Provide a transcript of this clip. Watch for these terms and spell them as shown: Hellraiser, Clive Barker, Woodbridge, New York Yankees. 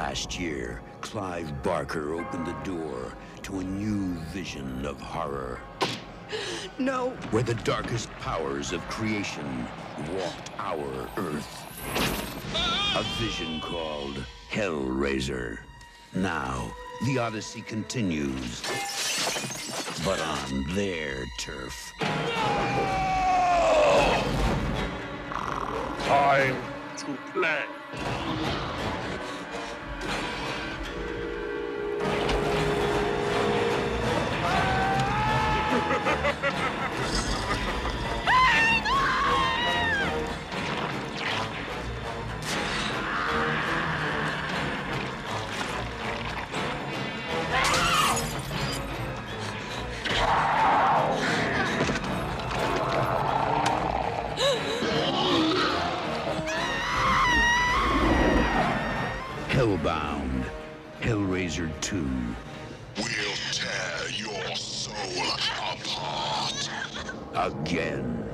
Last year, Clive Barker opened the door to a new vision of horror. No! Where the darkest powers of creation walked our Earth. A vision called Hellraiser. Now, the Odyssey continues, but on their turf. No! Time to play. Hellbound, Hellraiser 2. We'll tear your soul apart. Again.